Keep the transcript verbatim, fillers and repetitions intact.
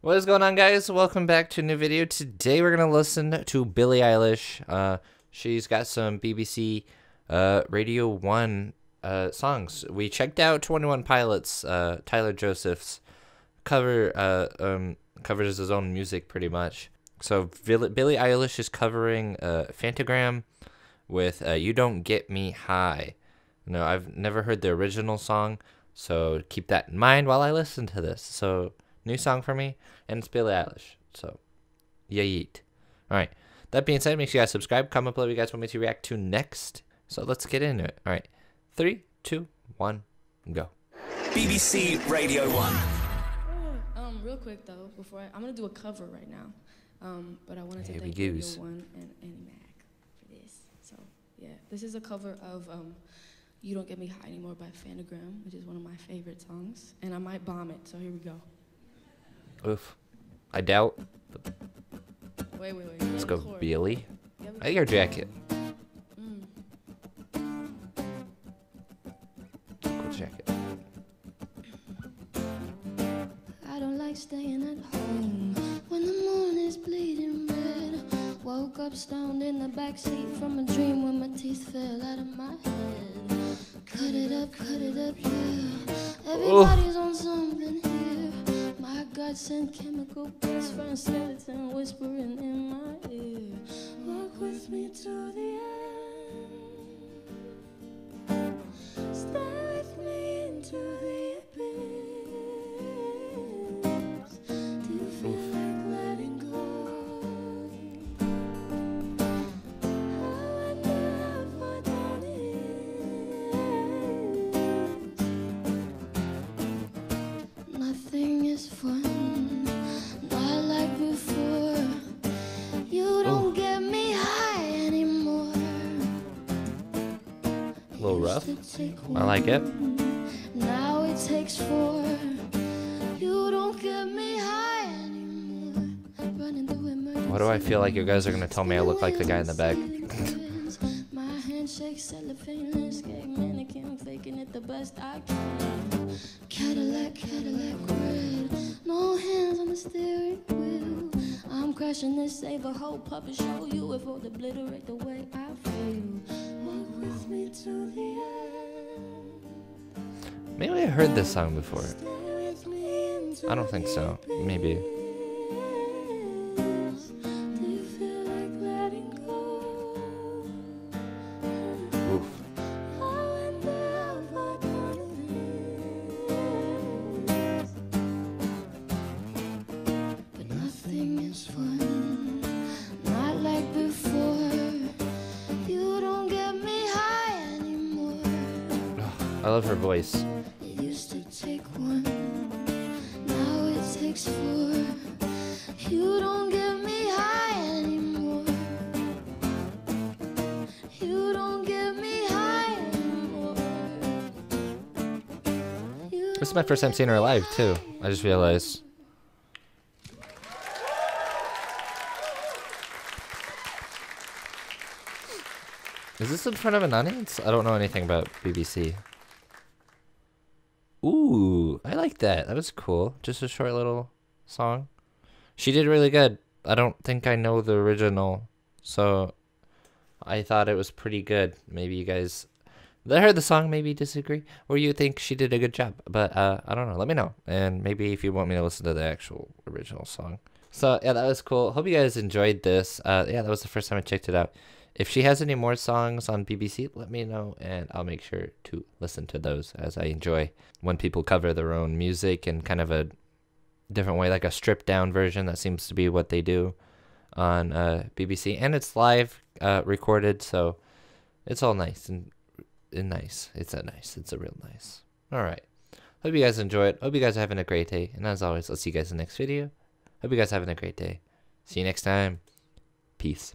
What is going on, guys? Welcome back to a new video. Today we're going to listen to Billie Eilish. Uh, she's got some B B C uh, Radio one uh, songs. We checked out Twenty One Pilots, uh, Tyler Joseph's cover, uh, um, covers his own music pretty much. So Billie Eilish is covering uh, Phantogram with uh, You Don't Get Me High. No, I've never heard the original song, so keep that in mind while I listen to this. So... new song for me, and it's Billie Eilish, so yeah, yeet. Alright, that being said, make sure you guys subscribe, comment below what you guys want me to react to next, so let's get into it. Alright, three, two, one, go. B B C Radio one. Um, real quick though, before I, I'm going to do a cover right now, um, but I wanted to Here thank Radio one and Annie Mac for this, so yeah. This is a cover of um, You Don't Get Me High Anymore by Phantogram, which is one of my favorite songs, and I might bomb it, so here we go. Oof. I doubt. Wait, wait, wait. Let's go, Billy. I think our jacket. Mm. Cool jacket. I don't like staying at home when the moon is bleeding red. Woke up stoned in the backseat from a dream when my teeth fell out of my head. Cut it up, cut it up, yeah. Everybody's on something here. My God sent chemical pills for a skeleton whispering in my ear. Walk with me to the end. Stay with me into the abyss. Do you feel like letting go? How I never done it. Nothing is fun, not like before. You don't get me high anymore. A little rough. I like it. Now it takes four. You don't get me high anymore. Why do I feel like you guys are gonna tell me I look like the guy in the back? My handshake, cellophane, landscape, mannequin, faking it the best I can. Cadillac, Cadillac, red. No hands on the steering wheel. I'm crashing this, save a whole puppet show. You if all obliterate the way I feel. Walk with me to the end. Maybe I heard this song before. I don't think so. Maybe. I love her voice. It used to take one, now it takes four. You don't get me high anymore. You don't get me high anymore. This is my first time seeing her live too, I just realized. Is this in front of an audience? I don't know anything about B B C. Ooh, I like that. That was cool. Just a short little song. She did really good. I don't think I know the original, so I thought it was pretty good. Maybe you guys that heard the song maybe disagree, or you think she did a good job, but uh, I don't know. Let me know, and maybe if you want me to listen to the actual original song. So yeah, that was cool. Hope you guys enjoyed this. Uh, yeah, that was the first time I checked it out. If she has any more songs on B B C, let me know, and I'll make sure to listen to those, as I enjoy when people cover their own music in kind of a different way, like a stripped-down version. That seems to be what they do on uh, B B C, and it's live uh, recorded, so it's all nice and, and nice. It's a nice. It's a real nice. All right. Hope you guys enjoy it. Hope you guys are having a great day, and as always, I'll see you guys in the next video. Hope you guys are having a great day. See you next time. Peace.